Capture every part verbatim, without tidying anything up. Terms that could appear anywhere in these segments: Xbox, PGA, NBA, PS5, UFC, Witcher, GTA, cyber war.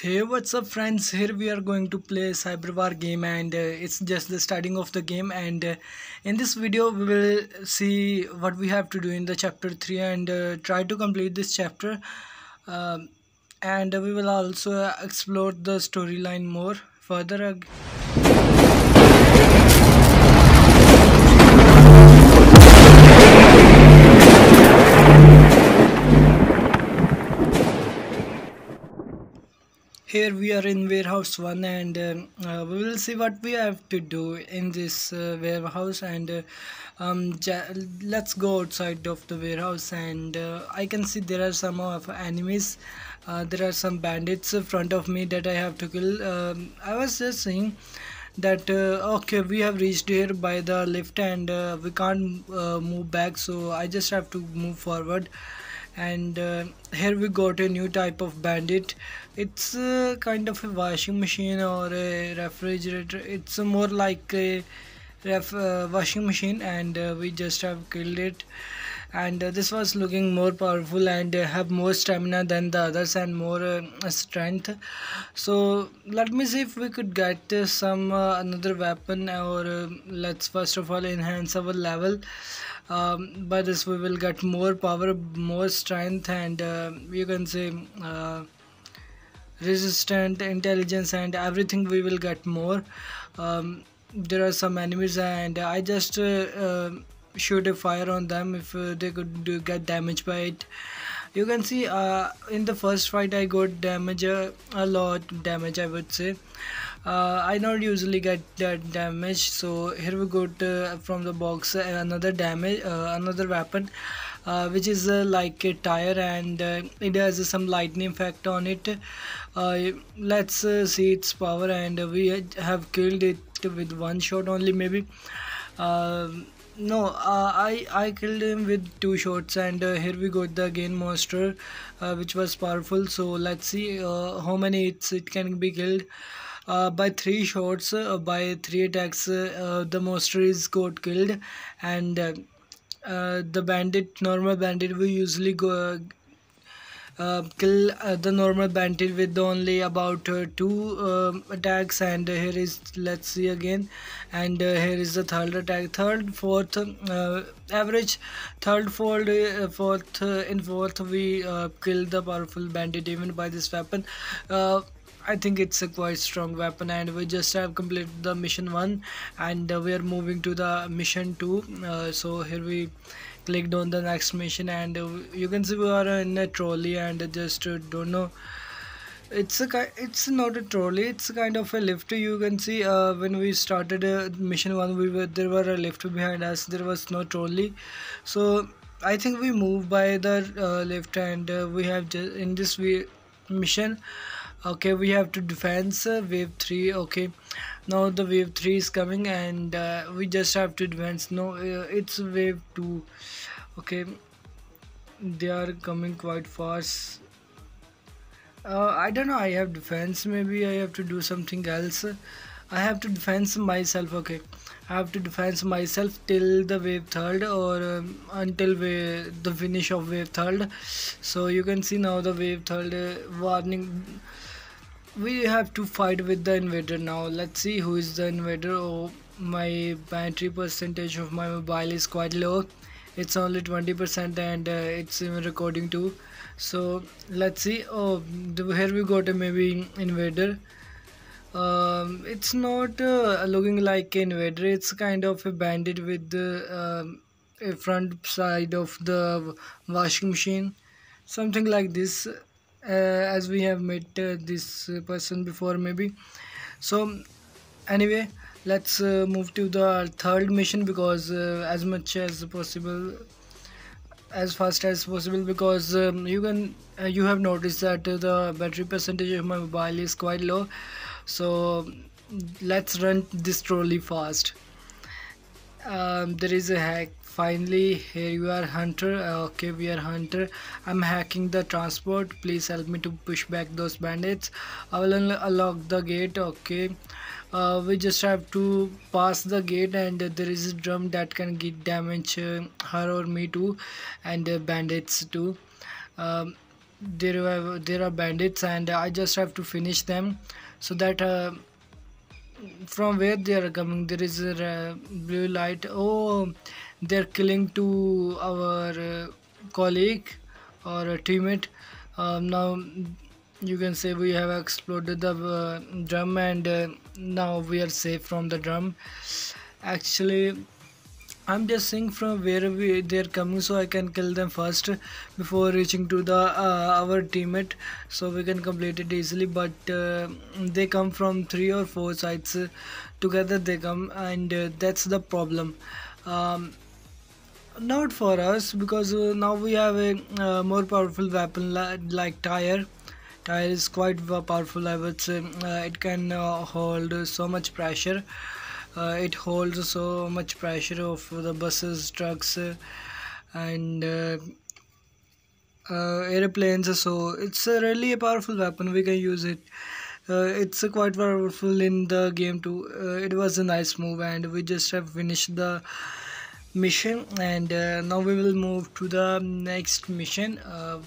Hey, what's up, friends? Here we are going to play cyber war game, and uh, it's just the starting of the game. And uh, in this video, we will see what we have to do in the chapter three and uh, try to complete this chapter. Um, and we will also explore the storyline more further. Here we are in warehouse one, and uh, uh, we will see what we have to do in this uh, warehouse. And uh, um, let's go outside of the warehouse, and uh, I can see there are some of enemies. Uh, there are some bandits in front of me that I have to kill. Um, I was just saying that uh, okay, we have reached here by the lift, and uh, we can't uh, move back, so I just have to move forward. And uh, here we got a new type of bandit. It's uh, kind of a washing machine or a refrigerator. It's uh, more like a ref uh, washing machine, and uh, we just have killed it. And uh, this was looking more powerful and uh, have more stamina than the others and more uh, strength. So let me see if we could get uh, some uh, another weapon, or uh, let's first of all enhance our level. Um, by this we will get more power, more strength, and uh, you can say uh, resistant, intelligence, and everything. We will get more. Um, there are some enemies, and I just uh, uh, shoot a fire on them if uh, they could do get damaged by it. You can see uh, in the first fight I got damage, uh, a lot damage, I would say. Uh, I don't usually get that damage, so here we got uh, from the box uh, another damage, uh, another weapon, uh, which is uh, like a tire, and uh, it has uh, some lightning effect on it. Uh, let's uh, see its power, and uh, we have killed it with one shot only, maybe. Uh, no, uh, I I killed him with two shots, and uh, here we got the again monster, uh, which was powerful. So let's see uh, how many hits it can be killed. Uh, by three shots, uh, by three attacks, uh, the monster is got killed, and uh, uh, the bandit, normal bandit, we usually go uh, uh, kill uh, the normal bandit with only about uh, two uh, attacks. And here is, let's see again, and uh, here is the third attack, third, fourth, uh, average, third, fourth, uh, fourth, uh, in fourth we uh, kill the powerful bandit even by this weapon. Uh, I think it's a quite strong weapon, and we just have completed the mission one, and uh, we are moving to the mission two. Uh, so here we clicked on the next mission, and uh, you can see we are in a trolley, and just uh, don't know. It's a it's not a trolley. It's kind of a lift. You can see uh, when we started uh, mission one, we were there were a lift behind us. There was no trolley, so I think we moved by the uh, lift, and uh, we have just in this we mission. Okay, we have to defense uh, wave three. Okay, now the wave three is coming, and uh, we just have to advance. No, uh, it's wave two. Okay, they are coming quite fast. uh, I don't know, I have defense, maybe I have to do something else. I have to defense myself. Okay, I have to defense myself till the wave third, or um, until we, the finish of wave third. So you can see now the wave third uh, warning. We have to fight with the invader now. Let's see who is the invader. Oh, my battery percentage of my mobile is quite low. It's only twenty percent, and uh, it's even recording too. So let's see. Oh, here we got a maybe invader. Um, it's not uh, looking like an invader. It's kind of a bandit with the uh, front side of the washing machine, something like this. Uh, as we have met uh, this uh, person before, maybe. So anyway, let's uh, move to the third mission, because uh, as much as possible, as fast as possible, because um, you can uh, you have noticed that uh, the battery percentage of my mobile is quite low. So let's run this trolley fast. Um, there is a hack. Finally, here you are, hunter. Okay, we are hunter. I'm hacking the transport. Please help me to push back those bandits. I will unlock the gate. Okay, uh, we just have to pass the gate, and uh, there is a drum that can get damage uh, her or me too, and uh, bandits too. Um, there are there are bandits, and I just have to finish them, so that uh, from where they are coming, there is a uh, blue light. Oh, they're killing to our uh, colleague or a teammate. Um, now you can say we have exploded the uh, drum, and uh, now we are safe from the drum. Actually, I'm just seeing from where we, they're coming, so I can kill them first before reaching to the uh, our teammate, so we can complete it easily. But uh, they come from three or four sides, uh, together they come, and uh, that's the problem. Um, not for us, because uh, now we have a uh, more powerful weapon li like tire. Tire is quite powerful, I would say. Uh, it can uh, hold so much pressure. Uh, it holds so much pressure of the buses, trucks, uh, and uh, uh, airplanes. So it's uh, really a powerful weapon. We can use it. Uh, it's uh, quite powerful in the game too. Uh, it was a nice move, and we just have finished the mission. And uh, now we will move to the next mission. Uh,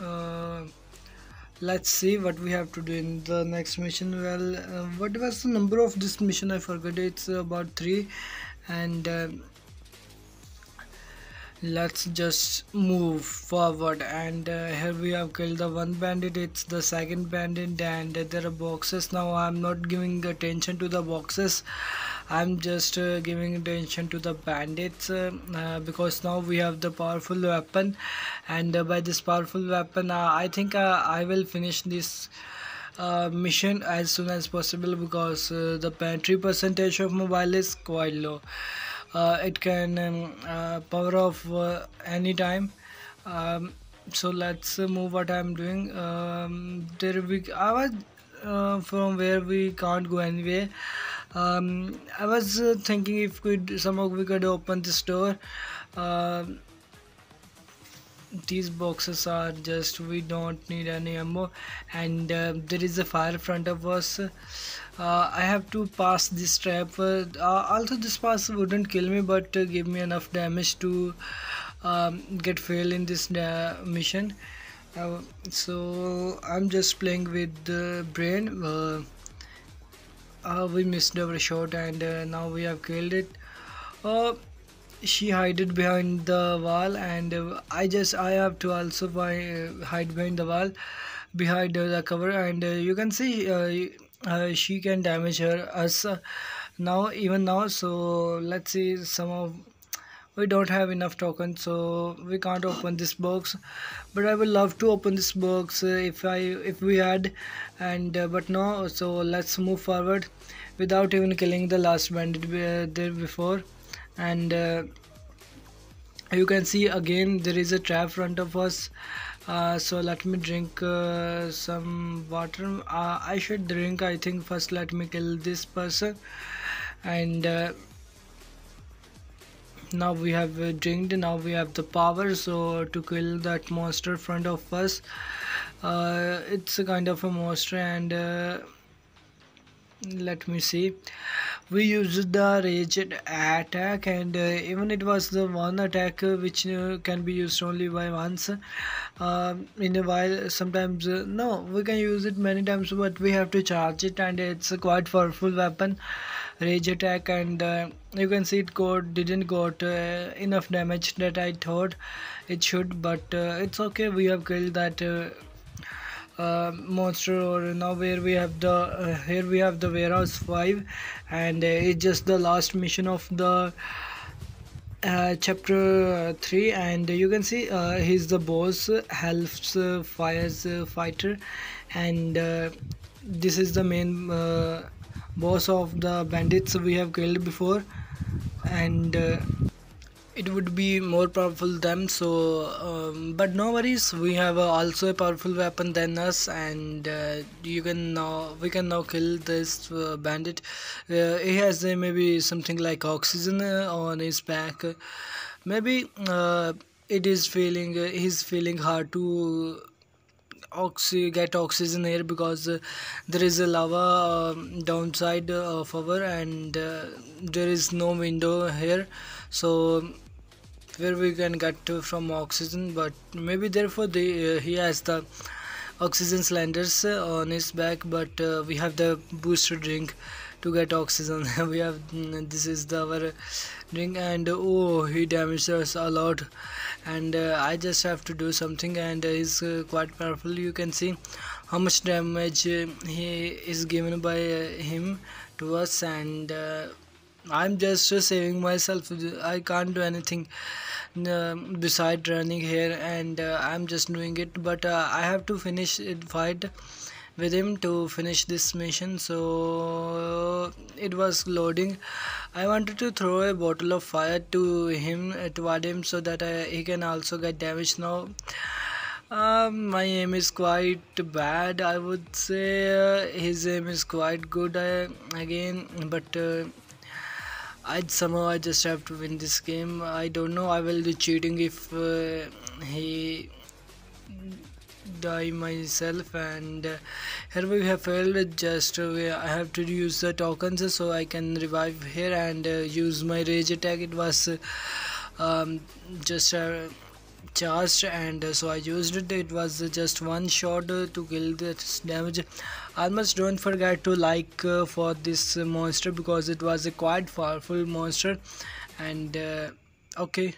uh, Let's see what we have to do in the next mission. Well, uh, what was the number of this mission? I forgot. It's about three, and uh, let's just move forward. And uh, here we have killed the one bandit. It's the second bandit, and uh, there are boxes. Now I'm not giving attention to the boxes. I'm just uh, giving attention to the bandits, uh, uh, because now we have the powerful weapon, and uh, by this powerful weapon uh, I think uh, I will finish this uh, mission as soon as possible, because uh, the battery percentage of mobile is quite low. Uh, it can um, uh, power off uh, anytime. Um, so let's uh, move what I'm doing. Um, there we I was uh, from where we can't go anywhere. Um, I was uh, thinking if we somehow we could open this door. Uh, these boxes are just, we don't need any ammo, and uh, there is a fire in front of us. uh, I have to pass this trap. Uh, although this pass wouldn't kill me, but uh, give me enough damage to um, get failed in this uh, mission. Uh, so I'm just playing with the brain. Uh, Uh, we missed our shot, and uh, now we have killed it. Uh, she hid behind the wall, and uh, I just I have to also buy, uh, hide behind the wall, behind uh, the cover, and uh, you can see uh, uh, she can damage her us uh, now, even now. So let's see, some of we don't have enough tokens, so we can't open this box. But I would love to open this box uh, if I if we had, and uh, but no. So let's move forward without even killing the last bandit uh, there before. And uh, you can see again there is a trap in front of us. Uh, so let me drink uh, some water. Uh, I should drink, I think, first. Let me kill this person, and. Uh, Now we have uh, drinked. Now we have the power, so to kill that monster in front of us. Uh, it's a kind of a monster, and uh, let me see. We used the rage attack, and uh, even it was the one attack uh, which uh, can be used only by once uh, in a while. Sometimes uh, no, we can use it many times, but we have to charge it, and it's a quite powerful weapon. Rage attack, and uh, you can see it got didn't got uh, enough damage that I thought it should, but uh, it's okay. We have killed that uh, uh, monster. Or now where we have the uh, here we have the warehouse five, and uh, it's just the last mission of the uh, chapter three, and you can see uh, he's the boss, helps uh, fires uh, fighter, and uh, this is the main uh, boss of the bandits we have killed before, and uh, it would be more powerful than so. Um, but no worries, we have uh, also a powerful weapon than us, and uh, you can now we can now kill this uh, bandit. Uh, he has uh, maybe something like oxygen uh, on his back. Uh, maybe uh, it is feeling uh, he's feeling hard to. Oxy get oxygen here, because uh, there is a lava um, downside uh, of our, and uh, there is no window here, so where we can get from oxygen, but maybe therefore the, uh, he has the oxygen cylinders on his back, but uh, we have the booster drink to get oxygen. We have, this is the our drink, and oh, he damaged us a lot, and uh, I just have to do something, and uh, he's uh, quite powerful. You can see how much damage uh, he is given by uh, him to us, and uh, I'm just uh, saving myself. I can't do anything uh, beside running here, and uh, I'm just doing it, but uh, I have to finish it fight with him to finish this mission. So it was loading. I wanted to throw a bottle of fire to him uh, toward him so that uh, he can also get damaged. Now Uh, my aim is quite bad, I would say. Uh, his aim is quite good uh, again, but uh, I somehow I just have to win this game. I don't know, I will do cheating if uh, he die myself, and uh, here we have failed. Just uh, I have to use the tokens so I can revive here and uh, use my rage attack. It was uh, um, just uh, charged, and uh, so I used it. It was uh, just one shot uh, to kill this damage. Almost don't forget to like uh, for this uh, monster, because it was a quite powerful monster, and uh, okay.